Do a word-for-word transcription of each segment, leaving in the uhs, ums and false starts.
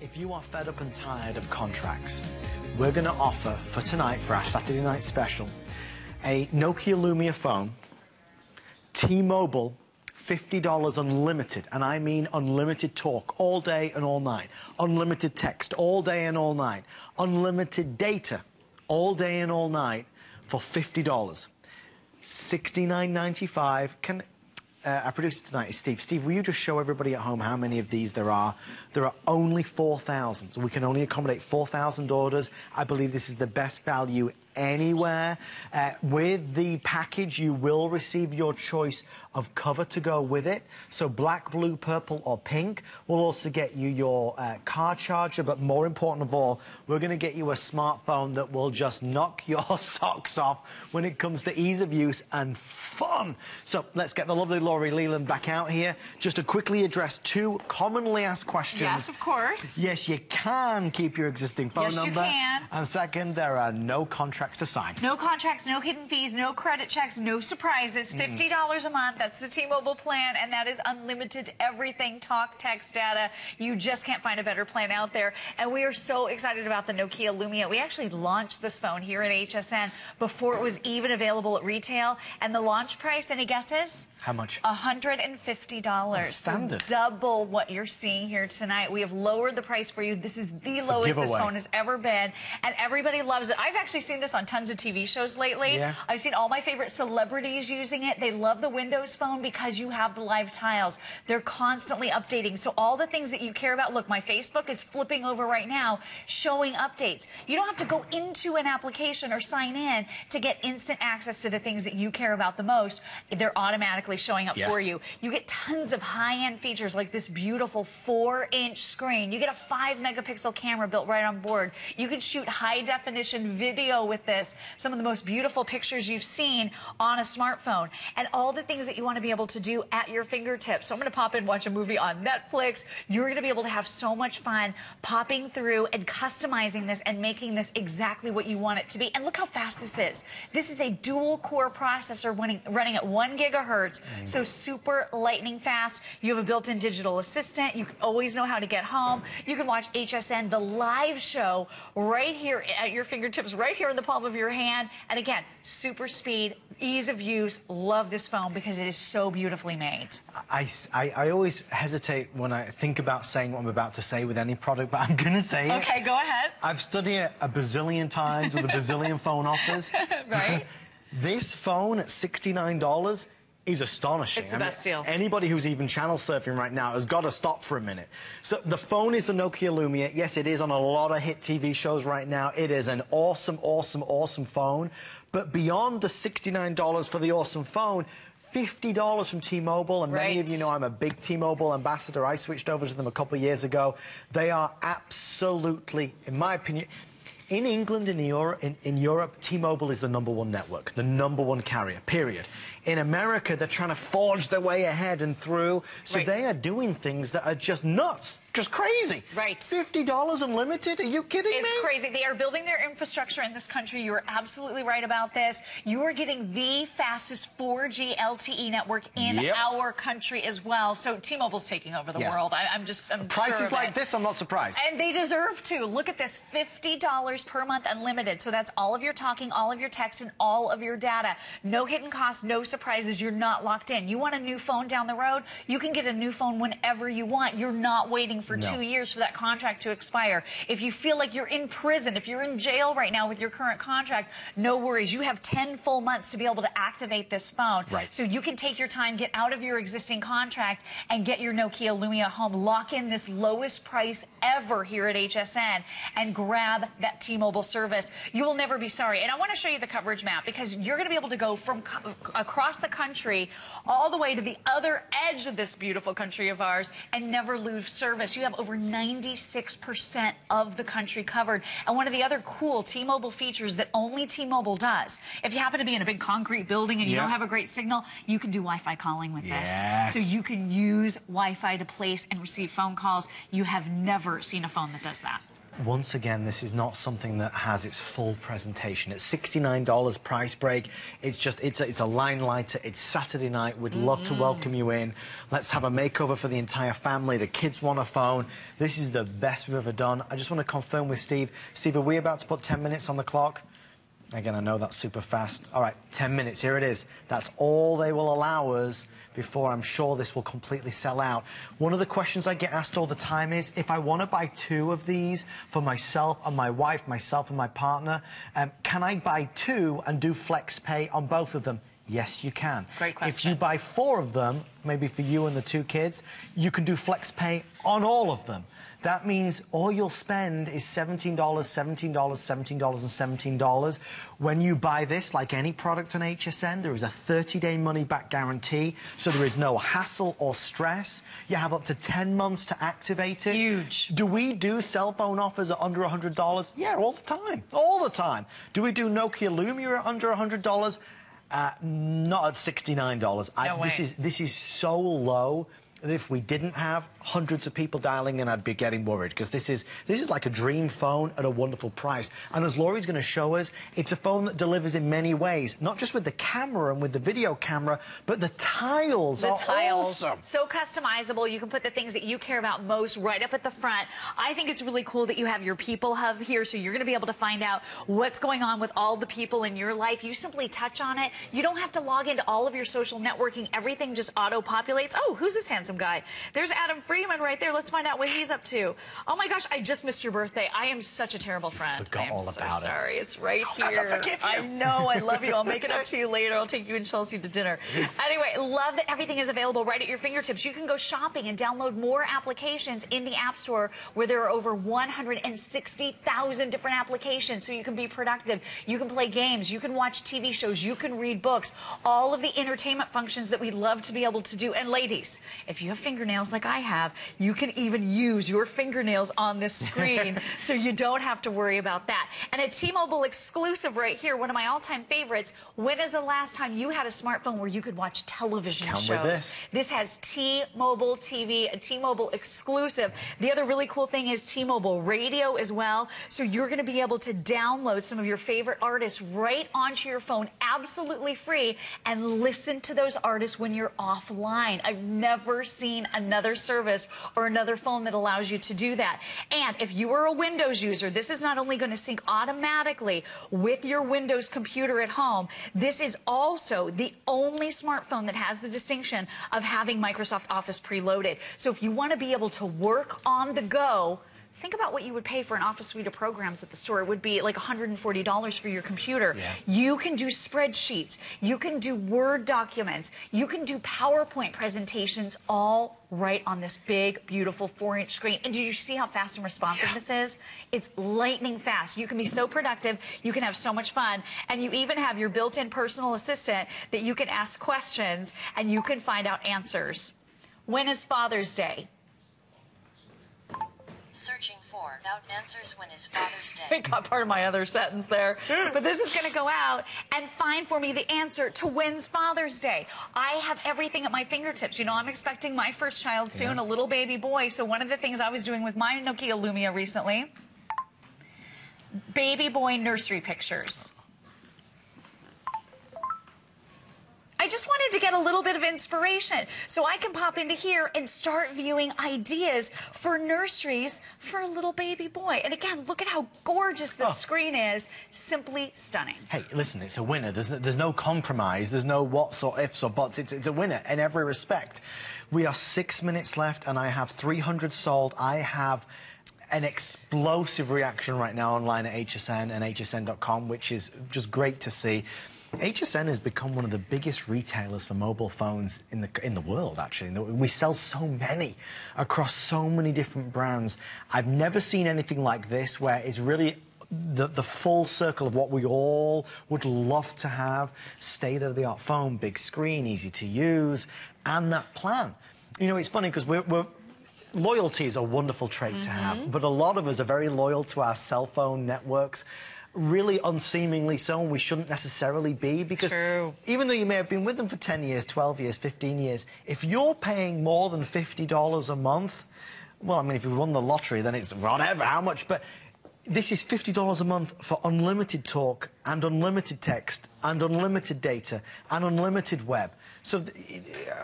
If you are fed up and tired of contracts, we're going to offer for tonight, for our Saturday night special, a Nokia Lumia phone, T-Mobile, fifty dollars unlimited, and I mean unlimited talk all day and all night, unlimited text all day and all night, unlimited data all day and all night for fifty dollars. sixty-nine ninety-five. Can... Uh, our producer tonight is Steve. Steve, will you just show everybody at home how many of these there are? There are only four thousand. We can only accommodate four thousand orders. I believe this is the best value anywhere. Uh, with the package, you will receive your choice of cover to go with it. So black, blue, purple, or pink. We'll also get you your uh, car charger, but more important of all, we're going to get you a smartphone that will just knock your socks off when it comes to ease of use and fun. So let's get the lovely Laurie Leland back out here just to quickly address two commonly asked questions. Yes, of course. Yes, you can keep your existing phone yes, number. Yes, you can. And second, there are no contracts to sign. No contracts, no hidden fees, no credit checks, no surprises. fifty dollars mm. a month, that's the T-Mobile plan, and that is unlimited everything, talk, text, data. You just can't find a better plan out there. And we are so excited about the Nokia Lumia. We actually launched this phone here at H S N before it was even available at retail. And the launch price, any guesses? How much? one hundred fifty dollars. Standard. So double what you're seeing here tonight. We have lowered the price for you. This is the it's lowest this phone has ever been, and everybody loves it. I've actually seen this on tons of T V shows lately. Yeah. I've seen all my favorite celebrities using it. They love the Windows Phone because you have the live tiles. They're constantly updating. So all the things that you care about, look, my Facebook is flipping over right now, showing updates. You don't have to go into an application or sign in to get instant access to the things that you care about the most. They're automatically showing up yes. for you. You get tons of high-end features like this beautiful four inch screen. You get a five megapixel camera built right on board. You can shoot high-definition video with this, some of the most beautiful pictures you've seen on a smartphone, and all the things that you want to be able to do at your fingertips. So I'm going to pop in and watch a movie on Netflix. You're going to be able to have so much fun popping through and customizing this and making this exactly what you want it to be. And look how fast this is. This is a dual-core processor running, running at one gigahertz. Mm. So super lightning fast. You have a built-in digital assistant. You can always know how to get home. You can watch H S N, the live show, right here at your fingertips, right here in the palm of your hand. And again, super speed, ease of use. Love this phone because it is so beautifully made. I, I, I always hesitate when I think about saying what I'm about to say with any product, but I'm going to say it. Okay, go ahead. I've studied it a bazillion times with a bazillion phone offers. Right? This phone at sixty-nine dollars is astonishing. It's the I best mean, deal. Anybody who's even channel surfing right now has got to stop for a minute. So the phone is the Nokia Lumia. Yes, it is on a lot of hit T V shows right now. It is an awesome, awesome, awesome phone. But beyond the sixty-nine dollars for the awesome phone, fifty dollars from T-Mobile, and right. many of you know I'm a big T-Mobile ambassador. I switched over to them a couple of years ago. They are absolutely, in my opinion... In England, in Europe, in, in Europe, T-Mobile is the number one network, the number one carrier, period. In America, they're trying to forge their way ahead and through, so right. they are doing things that are just nuts, just crazy. Right. fifty dollars unlimited? Are you kidding it's me? It's crazy. They are building their infrastructure in this country. You are absolutely right about this. You are getting the fastest four G L T E network in yep. our country as well, so T-Mobile's taking over the yes. world. I, I'm just, I'm Prices sure like it. this, I'm not surprised. And they deserve to. Look at this, fifty dollars. Per month unlimited. So that's all of your talking, all of your text, and all of your data. No hidden costs, no surprises. You're not locked in. You want a new phone down the road? You can get a new phone whenever you want. You're not waiting for no. two years for that contract to expire. If you feel like you're in prison, if you're in jail right now with your current contract, no worries. You have ten full months to be able to activate this phone. Right. So you can take your time, get out of your existing contract, and get your Nokia Lumia home. Lock in this lowest price ever here at H S N and grab that T-Mobile service. You will never be sorry. And I want to show you the coverage map because you're going to be able to go from co across the country all the way to the other edge of this beautiful country of ours and never lose service. You have over ninety-six percent of the country covered. And one of the other cool T-Mobile features that only T-Mobile does, if you happen to be in a big concrete building and you yep. don't have a great signal, you can do Wi-Fi calling with yes. this. So you can use Wi-Fi to place and receive phone calls. You have never seen a phone that does that. once again, this is not something that has its full presentation. It's sixty-nine dollars price break. It's just, it's a, it's a line lighter. It's Saturday night. We'd mm-hmm. love to welcome you in. Let's have a makeover for the entire family. The kids want a phone. This is the best we've ever done. I just want to confirm with Steve. Steve, are we about to put ten minutes on the clock? Again, I know that's super fast. All right, ten minutes, here it is. That's all they will allow us before I'm sure this will completely sell out. One of the questions I get asked all the time is, if I want to buy two of these for myself and my wife, myself and my partner, um, can I buy two and do flex pay on both of them? Yes, you can. Great question. If you buy four of them, maybe for you and the two kids, you can do flex pay on all of them. That means all you'll spend is seventeen dollars, seventeen dollars, seventeen dollars, and seventeen dollars. When you buy this, like any product on H S N, there is a thirty day money-back guarantee, so there is no hassle or stress. You have up to ten months to activate it. Huge. Do we do cell phone offers at under one hundred dollars? Yeah, all the time. All the time. Do we do Nokia Lumia at under one hundred dollars? Uh, not at sixty-nine dollars. No I, this is this is so low that if we didn't have hundreds of people dialing in, I'd be getting worried, because this is this is like a dream phone at a wonderful price. And as Laurie's going to show us, it's a phone that delivers in many ways, not just with the camera and with the video camera, but the tiles the are tiles. Awesome. So customizable. You can put the things that you care about most right up at the front. I think it's really cool that you have your people hub here, so you're going to be able to find out what's going on with all the people in your life. You simply touch on it. You don't have to log into all of your social networking. Everything just auto-populates. Oh, who's this handsome guy? There's Adam Freeman right there. Let's find out what he's up to. Oh, my gosh, I just missed your birthday. I am such a terrible friend. Forgot I am all so about sorry. It. It's right I'll here. Never forgive you. I know. I love you. I'll make it up to you later. I'll take you and Chelsea to dinner. Anyway, love that everything is available right at your fingertips. You can go shopping and download more applications in the App Store, where there are over one hundred sixty thousand different applications, so you can be productive. You can play games. You can watch T V shows. You can read books, all of the entertainment functions that we love to be able to do. And ladies, if you have fingernails like I have, you can even use your fingernails on this screen, so you don't have to worry about that. And a T-Mobile exclusive right here, one of my all-time favorites. When is the last time you had a smartphone where you could watch television Come shows? With this. This has T-Mobile T V, a T-Mobile exclusive. The other really cool thing is T-Mobile Radio as well, so you're going to be able to download some of your favorite artists right onto your phone, absolutely free, and listen to those artists when you're offline. I've never seen another service or another phone that allows you to do that. And if you are a Windows user, this is not only going to sync automatically with your Windows computer at home, this is also the only smartphone that has the distinction of having Microsoft Office preloaded. So if you want to be able to work on the go, think about what you would pay for an Office suite of programs at the store. It would be like one hundred forty dollars for your computer. Yeah. You can do spreadsheets. You can do Word documents. You can do PowerPoint presentations all right on this big, beautiful four inch screen. And do you see how fast and responsive yeah. this is? It's lightning fast. You can be so productive. You can have so much fun. And you even have your built-in personal assistant that you can ask questions and you can find out answers. When is Father's Day? Searching for out answers when is Father's Day. I got part of my other sentence there. But this is going to go out and find for me the answer to when's Father's Day. I have everything at my fingertips. You know, I'm expecting my first child soon, yeah. a little baby boy. So one of the things I was doing with my Nokia Lumia recently, baby boy nursery pictures. I just wanted to get a little bit of inspiration, so I can pop into here and start viewing ideas for nurseries for a little baby boy. And again, look at how gorgeous this oh. screen is. Simply stunning. Hey, listen, it's a winner. There's, there's no compromise. There's no what's or ifs or buts. It's, it's a winner in every respect. We are six minutes left, and I have three hundred sold. I have an explosive reaction right now online at H S N and H S N dot com, which is just great to see. H S N has become one of the biggest retailers for mobile phones in the in the world, actually. We sell so many across so many different brands. I've never seen anything like this, where it's really the, the full circle of what we all would love to have. State-of-the-art phone, big screen, easy to use, and that plan. You know, it's funny because we're... we're loyalty is a wonderful trait mm-hmm. to have, but a lot of us are very loyal to our cell phone networks. Really unseemingly so, and we shouldn't necessarily be, because True. Even though you may have been with them for ten years, twelve years, fifteen years, if you're paying more than fifty dollars a month, well, I mean, if you won the lottery, then it's whatever, how much, but this is fifty dollars a month for unlimited talk and unlimited text and unlimited data and unlimited web. So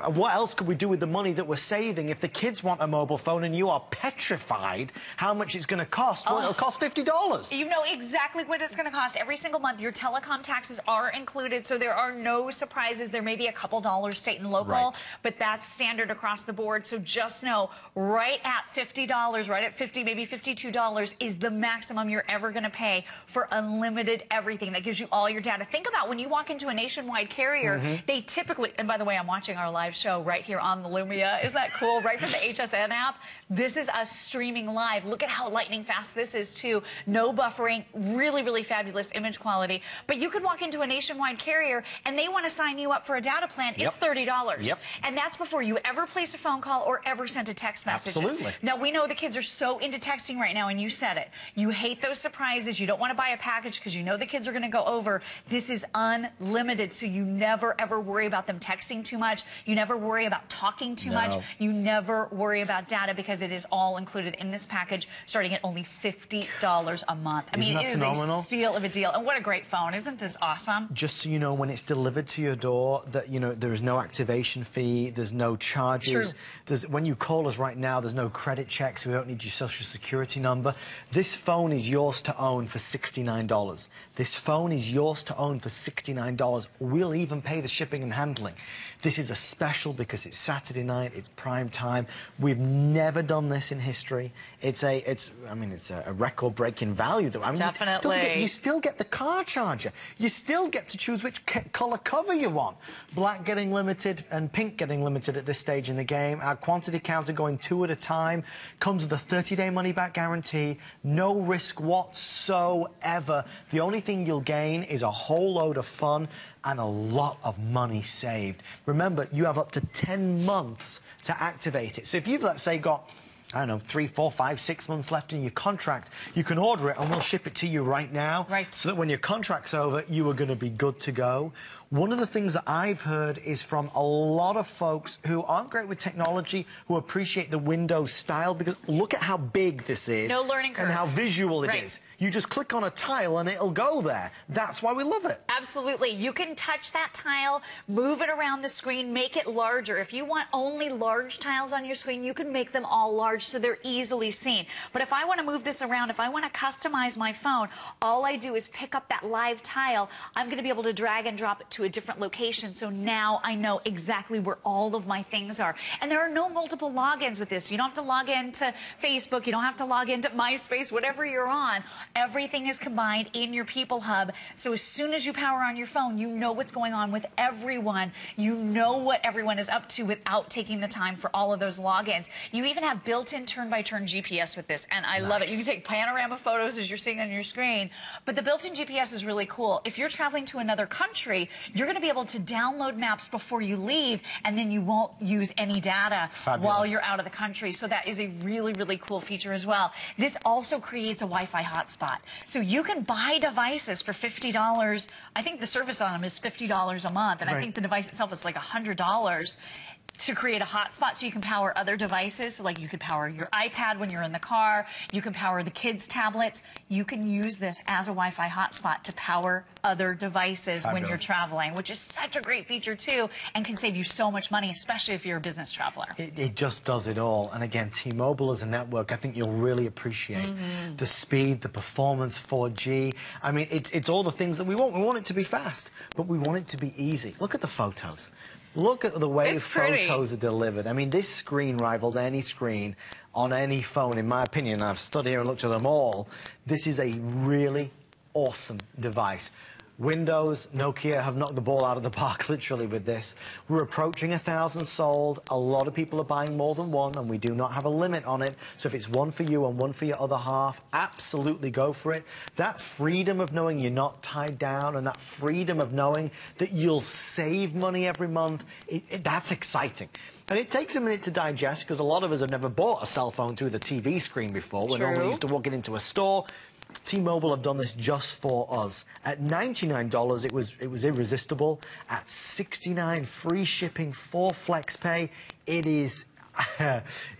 what else could we do with the money that we're saving if the kids want a mobile phone and you are petrified how much it's going to cost? Well, oh. it'll cost fifty dollars. You know exactly what it's going to cost every single month. Your telecom taxes are included, so there are no surprises. There may be a couple dollars state and local, right. but that's standard across the board. So just know right at fifty dollars, right at fifty dollars, maybe fifty-two dollars is the maximum you're ever going to pay for unlimited everything. That gives you all your data. Think about when you walk into a nationwide carrier, mm-hmm. they typically, and by the way, I'm watching our live show right here on the Lumia. Isn't that cool? Right from the H S N app. This is us streaming live. Look at how lightning fast this is too. No buffering. Really, really fabulous image quality. But you could walk into a nationwide carrier and they want to sign you up for a data plan. Yep. It's thirty dollars. Yep. And that's before you ever place a phone call or ever sent a text message. Absolutely. Now, we know the kids are so into texting right now, and you said it. You hate those surprises. You don't want to buy a package because you know the kids are going to go over. This is unlimited, so you never, ever worry about them texting too much. You never worry about talking too no. much. You never worry about data because it is all included in this package, starting at only fifty dollars a month. I Isn't mean, it is phenomenal? a steal of a deal. And what a great phone. Isn't this awesome? Just so you know, when it's delivered to your door, that you know there is no activation fee, there's no charges. True. There's, when you call us right now, there's no credit checks. We don't need your social security number. This phone is yours to own for sixty-nine dollars. This phone is yours to own for sixty-nine dollars. We'll even pay the shipping and handling. This is a special because it's Saturday night, it's prime time. We've never done this in history. It's a, it's, I mean, it's a record-breaking value. That, I mean, Definitely. Don't forget, you still get the car charger. You still get to choose which color cover you want. Black getting limited and pink getting limited at this stage in the game. Our quantity counter going two at a time. Comes with a thirty-day money-back guarantee. No risk whatsoever. The only thing you'll gain is a whole load of fun and a lot of money saved. Remember, you have up to ten months to activate it. So if you've, let's say, got, I don't know, three, four, five, six months left in your contract, you can order it and we'll ship it to you right now. Right. So that when your contract's over, you are going to be good to go. One of the things that I've heard is from a lot of folks who aren't great with technology, who appreciate the Windows style, because look at how big this is. No learning curve. And how visual it right. is. You just click on a tile and it'll go there. That's why we love it. Absolutely. You can touch that tile, move it around the screen, make it larger. If you want only large tiles on your screen, you can make them all large, so they're easily seen. But if I want to move this around, if I want to customize my phone, all I do is pick up that live tile. I'm going to be able to drag and drop it to a different location, so now I know exactly where all of my things are. And there are no multiple logins with this. You don't have to log into Facebook. You don't have to log into MySpace, whatever you're on. Everything is combined in your People Hub, so as soon as you power on your phone, you know what's going on with everyone. You know what everyone is up to without taking the time for all of those logins. You even have built built-in turn-by-turn G P S with this, and I nice. love it. You can take panorama photos as you're seeing on your screen, but the built-in G P S is really cool. If you're traveling to another country, you're going to be able to download maps before you leave, and then you won't use any data Fabulous. while you're out of the country, so that is a really, really cool feature as well. This also creates a Wi-Fi hotspot, so you can buy devices for fifty dollars. I think the service on them is fifty dollars a month, and right. I think the device itself is like one hundred dollars. To create a hotspot so you can power other devices. So like you could power your iPad when you're in the car. You can power the kids' tablets. You can use this as a Wi-Fi hotspot to power other devices Fabulous. when you're traveling, which is such a great feature too, and can save you so much money, especially if you're a business traveler. It, it just does it all. And again, T-Mobile as a network, I think you'll really appreciate mm-hmm. the speed, the performance, four G. I mean, it's, it's all the things that we want. We want it to be fast, but we want it to be easy. Look at the photos. Look at the way photos are delivered. I mean, this screen rivals any screen on any phone, in my opinion. I've stood here and looked at them all. This is a really awesome device. Windows, Nokia have knocked the ball out of the park, literally, with this. We're approaching a thousand sold. A lot of people are buying more than one, and we do not have a limit on it. So if it's one for you and one for your other half, absolutely go for it. That freedom of knowing you're not tied down, and that freedom of knowing that you'll save money every month, it, it, that's exciting. And it takes a minute to digest, because a lot of us have never bought a cell phone through the T V screen before. We're normally used to walking into a store. T-Mobile have done this just for us. At ninety-nine dollars, it was it was irresistible. At sixty-nine dollars, free shipping, four flex pay, it is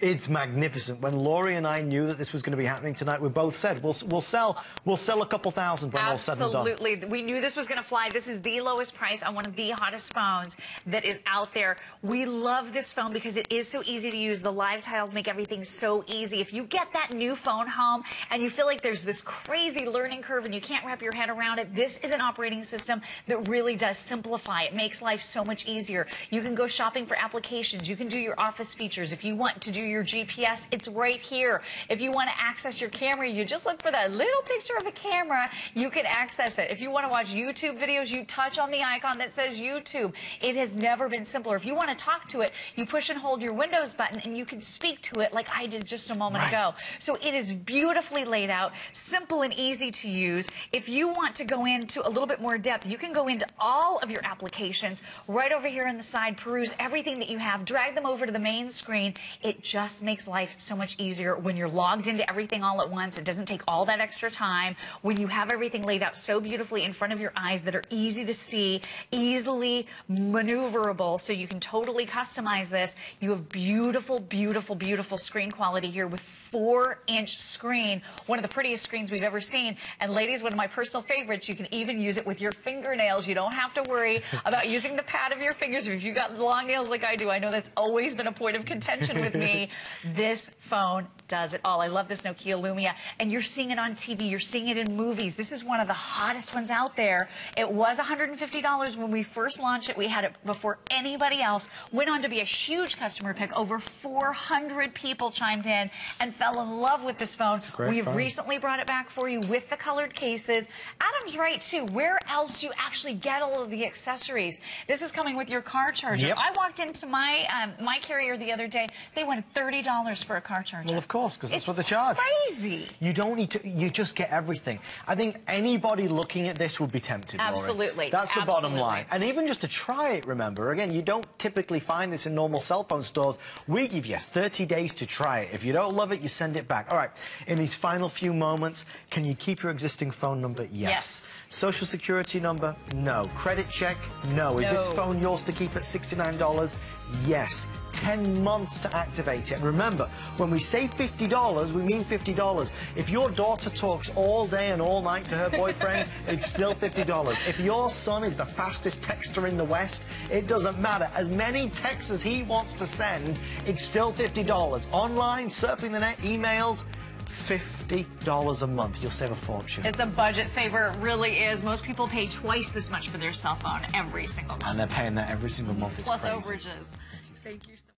It's magnificent. When Laurie and I knew that this was going to be happening tonight, we both said we'll we'll sell we'll sell a couple thousand when Absolutely. all said and done. Absolutely, we knew this was going to fly. This is the lowest price on one of the hottest phones that is out there. We love this phone because it is so easy to use. The live tiles make everything so easy. If you get that new phone home and you feel like there's this crazy learning curve and you can't wrap your head around it, this is an operating system that really does simplify. It makes life so much easier. You can go shopping for applications. You can do your office features. If you want to do your G P S, it's right here. If you want to access your camera, you just look for that little picture of a camera, you can access it. If you want to watch YouTube videos, you touch on the icon that says YouTube. It has never been simpler. If you want to talk to it, you push and hold your Windows button and you can speak to it like I did just a moment right. ago. So it is beautifully laid out, simple and easy to use. If you want to go into a little bit more depth, you can go into all of your applications right over here on the side, peruse everything that you have, drag them over to the main screen. It just makes life so much easier when you're logged into everything all at once. It doesn't take all that extra time. When you have everything laid out so beautifully in front of your eyes that are easy to see, easily maneuverable, so you can totally customize this. You have beautiful, beautiful, beautiful screen quality here with four inch screen, one of the prettiest screens we've ever seen. And ladies, one of my personal favorites, you can even use it with your fingernails. You don't have to worry about using the pad of your fingers. If you've got long nails like I do, I know that's always been a point of contention with me. This phone does it all. I love this Nokia Lumia, and you're seeing it on T V. You're seeing it in movies. This is one of the hottest ones out there. It was one hundred fifty dollars when we first launched it. We had it before anybody else. Went on to be a huge customer pick. Over four hundred people chimed in and fell in love with this phone. We've phone. recently brought it back for you with the colored cases. Adam's right, too. Where else do you actually get all of the accessories? This is coming with your car charger. Yep. I walked into my um, my carrier the other day. They wanted thirty dollars for a car charger. Well, of course, because that's what they charge. It's crazy. You don't need to. You just get everything. I think anybody looking at this would be tempted, Absolutely. Laurie. That's the Absolutely. bottom line. And even just to try it, remember, again, you don't typically find this in normal cell phone stores. We give you thirty days to try it. If you don't love it, you send it back. All right, in these final few moments, can you keep your existing phone number? Yes. Yes. Social security number? No. Credit check? No. no. Is this phone yours to keep at sixty-nine dollars? Yes. ten months to activate it. And remember, when we say fifty dollars, we mean fifty dollars. If your daughter talks all day and all night to her boyfriend, it's still fifty dollars. If your son is the fastest texter in the West, it doesn't matter. As many texts as he wants to send, it's still fifty dollars. Online, surfing the net, emails, fifty dollars a month. You'll save a fortune. It's a budget saver. It really is. Most people pay twice this much for their cell phone every single month. And they're paying that every single month. It's Plus crazy. overages. Thank you so much.